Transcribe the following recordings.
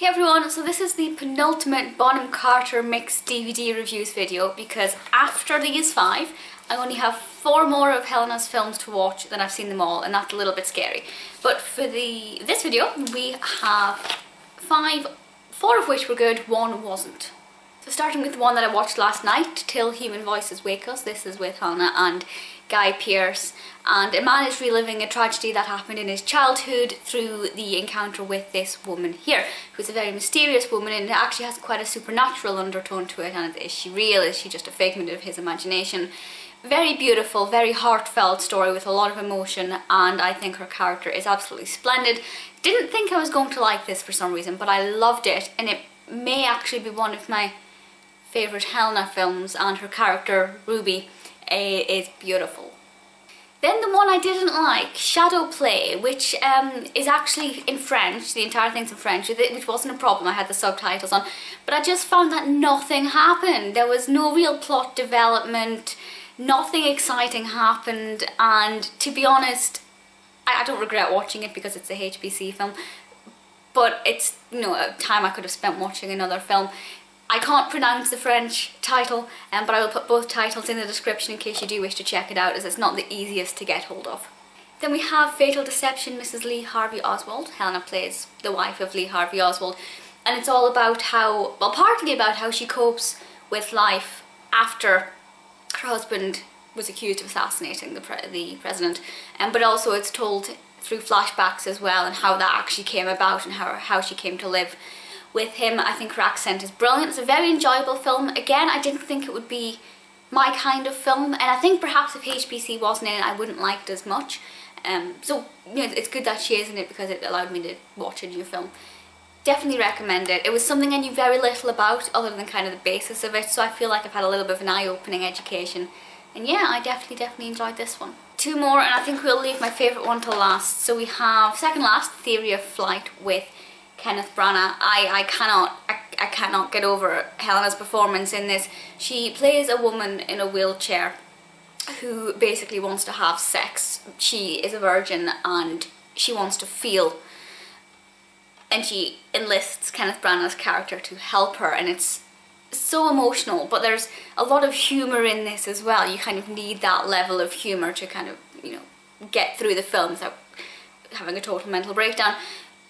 Hey everyone, so this is the penultimate Bonham Carter mixed DVD reviews video because after these five, I only have four more of Helena's films to watch than I've seen them all, and that's a little bit scary. But for this video, we have five, four of which were good, one wasn't. So starting with one that I watched last night, Till Human Voices Wake Us. This is with Helena and Guy Pearce, and a man is reliving a tragedy that happened in his childhood through the encounter with this woman here, who's a very mysterious woman, and it actually has quite a supernatural undertone to it. And is she real? Is she just a figment of his imagination? Very beautiful, very heartfelt story with a lot of emotion, and I think her character is absolutely splendid. Didn't think I was going to like this for some reason, but I loved it, and it may actually be one of my favourite Helena films, and her character, Ruby, is beautiful. Then the one I didn't like, Shadow Play, which is actually in French, the entire thing's in French, which wasn't a problem, I had the subtitles on, but I just found that nothing happened. There was no real plot development, nothing exciting happened, and to be honest, I don't regret watching it because it's a HBC film, but it's, you know, a time I could have spent watching another film. I can't pronounce the French title, but I will put both titles in the description in case you do wish to check it out, as it's not the easiest to get hold of. Then we have Fatal Deception: Mrs Lee Harvey Oswald. Helena plays the wife of Lee Harvey Oswald, and it's all about how, well, partly about how she copes with life after her husband was accused of assassinating the president, but also it's told through flashbacks as well, and how that actually came about and how she came to live with him. I think her accent is brilliant. It's a very enjoyable film. Again, I didn't think it would be my kind of film, and I think perhaps if HBC wasn't in it, I wouldn't like it as much. So you know, it's good that she is in it because it allowed me to watch a new film. Definitely recommend it. It was something I knew very little about other than kind of the basis of it, so I feel like I've had a little bit of an eye-opening education. And yeah, I definitely enjoyed this one. Two more, and I think we'll leave my favourite one till last. So we have second last, The Theory of Flight with Kenneth Branagh. I cannot get over Helena's performance in this. She plays a woman in a wheelchair who basically wants to have sex. She is a virgin and she wants to feel, and she enlists Kenneth Branagh's character to help her, and it's so emotional, but there's a lot of humour in this as well. You kind of need that level of humour to kind of, you know, get through the film without having a total mental breakdown.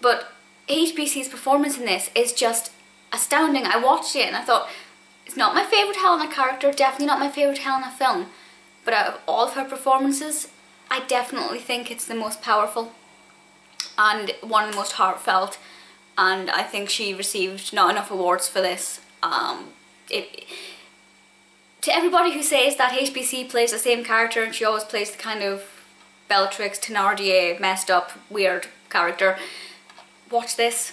But HBC's performance in this is just astounding. I watched it and I thought, it's not my favourite Helena character, definitely not my favourite Helena film, but out of all of her performances, I definitely think it's the most powerful and one of the most heartfelt, and I think she received not enough awards for this. To everybody who says that HBC plays the same character and she always plays the kind of Bellatrix, Tenardier, messed up, weird character, watch this,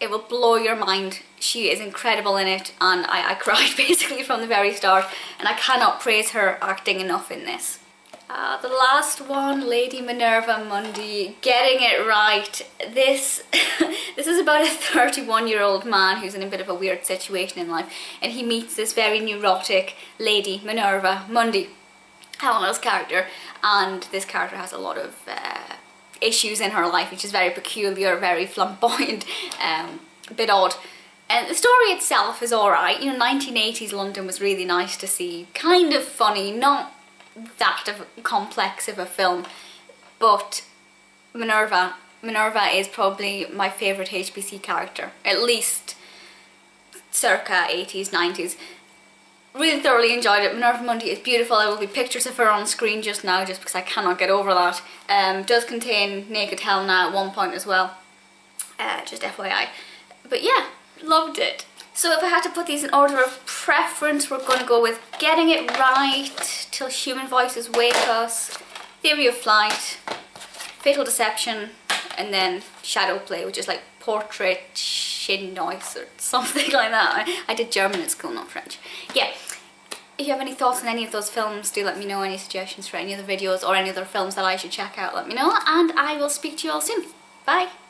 it will blow your mind. She is incredible in it, and I cried basically from the very start, and I cannot praise her acting enough in this. The last one, Lady Minerva Munday, Getting It Right. This is about a 31-year-old man who's in a bit of a weird situation in life, and he meets this very neurotic Lady Minerva Munday, Helena's character, and this character has a lot of issues in her life, which is very peculiar, very flamboyant, a bit odd. And the story itself is alright. You know, 1980s London was really nice to see. Kind of funny, not that complex of a film, but Minerva is probably my favourite HBC character, at least circa 80s, 90s. Really thoroughly enjoyed it. Minerva Munday is beautiful. There will be pictures of her on screen just now, just because I cannot get over that. Does contain naked Helena at one point as well, just FYI. But yeah, loved it. So if I had to put these in order of preference, we're going to go with Getting It Right, Till Human Voices Wake Us, Theory of Flight, Fatal Deception, and then Shadow Play, which is like Portrait Chinois or something like that. I did German at school, not French. Yeah. If you have any thoughts on any of those films, do let me know. Any suggestions for any other videos or any other films that I should check out, let me know. And I will speak to you all soon. Bye.